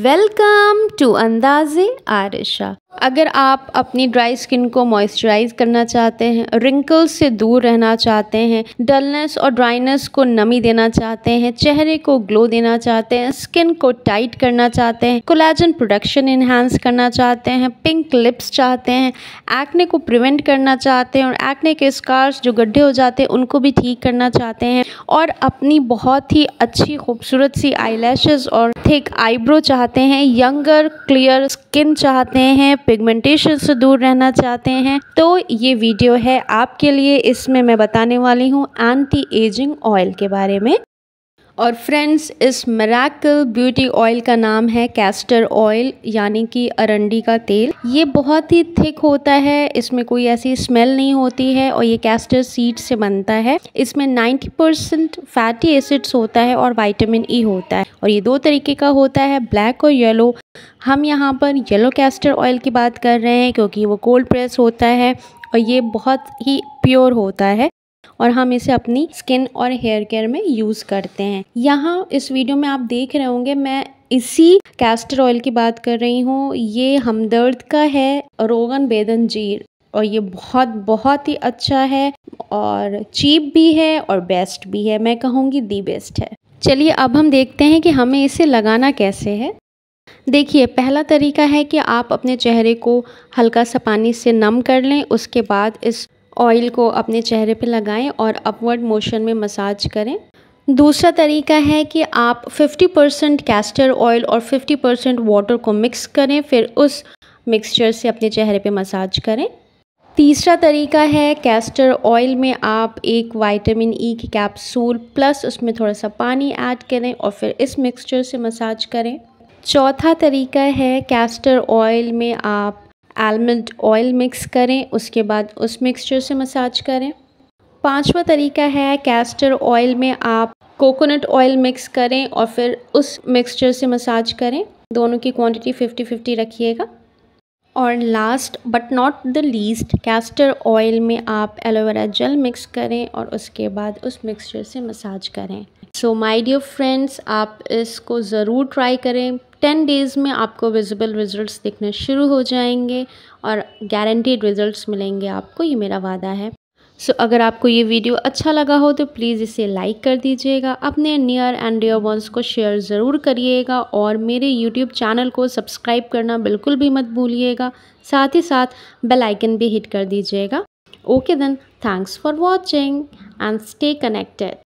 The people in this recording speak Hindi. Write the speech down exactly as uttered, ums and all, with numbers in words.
Welcome to अंदाज़े Arisha. अगर आप अपनी ड्राई स्किन को मॉइस्चराइज़ करना चाहते हैं, रिंकल्स से दूर रहना चाहते हैं, डलनेस और ड्राइनेस को नमी देना चाहते हैं, चेहरे को ग्लो देना चाहते हैं, स्किन को टाइट करना चाहते हैं, कोलेजन प्रोडक्शन इन्हांस करना चाहते हैं, पिंक लिप्स चाहते हैं, एक्ने को प्रिवेंट करना चाहते हैं और एक्ने के स्कार्स जो गड्ढे हो जाते हैं उनको भी ठीक करना चाहते हैं, और अपनी बहुत ही अच्छी खूबसूरत सी आईलैशेस और थिक आईब्रो चाहते हैं, यंगर क्लियर स्किन चाहते हैं, पिगमेंटेशन से दूर रहना चाहते हैं, तो ये वीडियो है आपके लिए। इसमें मैं बताने वाली हूँ एंटी एजिंग ऑयल के बारे में। और फ्रेंड्स, इस मिरेकल ब्यूटी ऑयल का नाम है कैस्टर ऑयल, यानी कि अरंडी का तेल। ये बहुत ही थिक होता है, इसमें कोई ऐसी स्मेल नहीं होती है और ये कैस्टर सीड से बनता है। इसमें नब्बे परसेंट फैटी एसिड्स होता है और विटामिन ई होता है, और ये दो तरीके का होता है, ब्लैक और येलो। हम यहाँ पर येलो कैस्टर ऑयल की बात कर रहे हैं क्योंकि वो कोल्ड प्रेस होता है और ये बहुत ही प्योर होता है, और हम इसे अपनी स्किन और हेयर केयर में यूज़ करते हैं। यहाँ इस वीडियो में आप देख रहे होंगे मैं इसी कैस्टर ऑयल की बात कर रही हूँ। ये हमदर्द का है, रोगन बेदन जीर्ण, और ये बहुत बहुत ही अच्छा है और चीप भी है और बेस्ट भी है। मैं कहूँगी दी बेस्ट है। चलिए अब हम देखते हैं कि हमें इसे लगाना कैसे है। देखिए, पहला तरीका है कि आप अपने चेहरे को हल्का सा पानी से नम कर लें, उसके बाद इस ऑयल को अपने चेहरे पे लगाएं और अपवर्ड मोशन में मसाज करें। दूसरा तरीका है कि आप पचास परसेंट कैस्टर ऑयल और पचास परसेंट वाटर को मिक्स करें, फिर उस मिक्सचर से अपने चेहरे पे मसाज करें। तीसरा तरीका है, कैस्टर ऑयल में आप एक विटामिन ई की कैप्सूल प्लस उसमें थोड़ा सा पानी ऐड करें और फिर इस मिक्सचर से मसाज करें। चौथा तरीका है, कैस्टर ऑयल में आप आलमंड ऑयल मिक्स करें, उसके बाद उस मिक्सचर से मसाज करें। पांचवा तरीका है, कैस्टर ऑयल में आप कोकोनट ऑयल मिक्स करें और फिर उस मिक्सचर से मसाज करें। दोनों की क्वांटिटी फिफ्टी फिफ्टी रखिएगा। और last but not the least, castor oil में आप एलोवेरा जेल मिक्स करें और उसके बाद उस मिक्सचर से मसाज करें। सो माय डियर फ्रेंड्स, आप इसको ज़रूर ट्राई करें। टेन डेज़ में आपको विजिबल रिजल्ट्स दिखने शुरू हो जाएंगे और गारंटीड रिजल्ट्स मिलेंगे आपको, ये मेरा वादा है। सो so, अगर आपको ये वीडियो अच्छा लगा हो तो प्लीज़ इसे लाइक कर दीजिएगा, अपने नियर एंड डियर वंस को शेयर ज़रूर करिएगा, और मेरे यूट्यूब चैनल को सब्सक्राइब करना बिल्कुल भी मत भूलिएगा। साथ ही साथ बेल आइकन भी हिट कर दीजिएगा। Okay then, thanks for watching and stay connected.